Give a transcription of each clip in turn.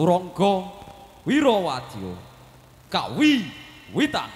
Turonggo Wiro Wadyo Kawiwitan.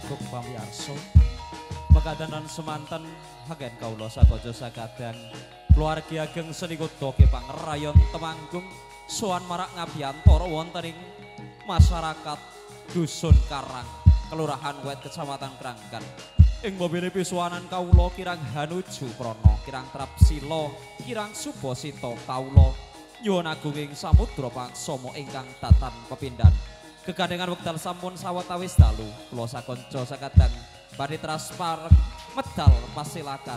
Agung pamiyarsa. Pekadanan semanten hagen kaula sakojo sakadang keluargi ageng senikuta Kepang Rayon Temanggung sowan marak ngabiyantara wonten ing masyarakat Dusun Karang, Kelurahan Wet, Kecamatan Kranggan. Ing mobile pisuwanan kaula kirang Hanuju Prana, kirang Trapsila, kirang Subosito kaula nyuwun agunging samudra pangsama ingkang tatan pepindhan. Kekandengan wekdal sampun sawetawis dalu, kula sakonco sakadang badhe traspareng medal pasilakan.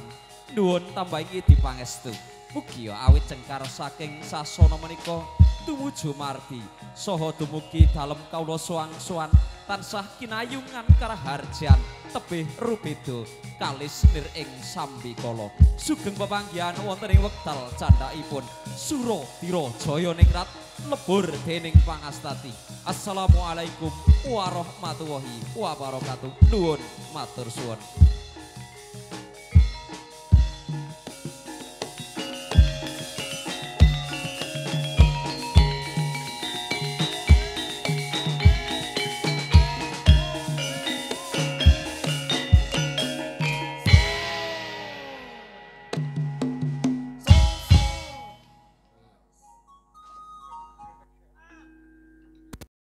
Nuwun tambahi dipangestu. Mugi awit cengkar saking sasana menika tumuju mardi saha dumugi dalem kaula suwang-suwan tansah kinayungan karaharjan tebih rupido kalis nir ing sambikala. Sugeng pepanggihan wonten ing wekdal candhaipun Suratira Jayaningrat lebur dening Pangastati. Assalamualaikum warahmatullahi wabarakatuh. Nuwun matur suwun.